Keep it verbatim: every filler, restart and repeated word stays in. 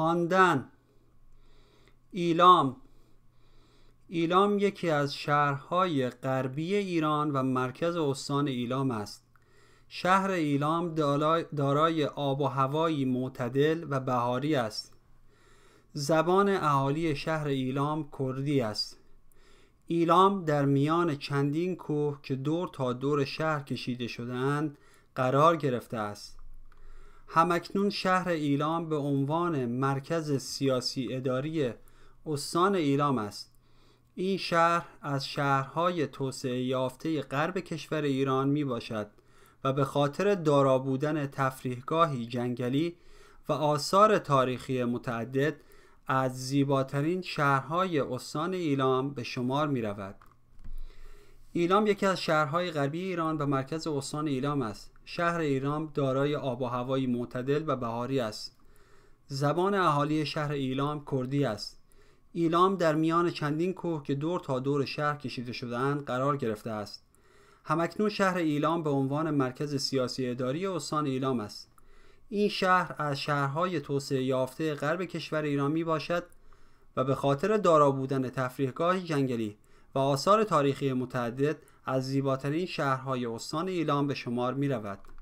خواندن. ایلام. ایلام یکی از شهرهای غربی ایران و مرکز استان ایلام است. شهر ایلام دارای آب و هوایی معتدل و بهاری است. زبان اهالی شهر ایلام کردی است. ایلام در میان چندین کوه که دور تا دور شهر کشیده شده‌اند قرار گرفته است. همکنون شهر ایلام به عنوان مرکز سیاسی اداری استان ایلام است. این شهر از شهرهای توسعه یافته غرب کشور ایران می باشد و به خاطر دارا بودن تفریحگاهی جنگلی و آثار تاریخی متعدد از زیباترین شهرهای استان ایلام به شمار می رود. ایلام یکی از شهرهای غربی ایران و مرکز استان ایلام است. شهر ایلام دارای آب و هوایی معتدل و بهاری است. زبان اهالی شهر ایلام کردی است. ایلام در میان چندین کوه که دور تا دور شهر کشیده شده‌اند قرار گرفته است. همکنون شهر ایلام به عنوان مرکز سیاسی اداری استان ایلام است. این شهر از شهرهای توسعه یافته غرب کشور ایران می باشد و به خاطر دارا بودن تفریحگاهی جنگلی و آثار تاریخی متعدد از زیباترین شهرهای استان ایلام به شمار می رود.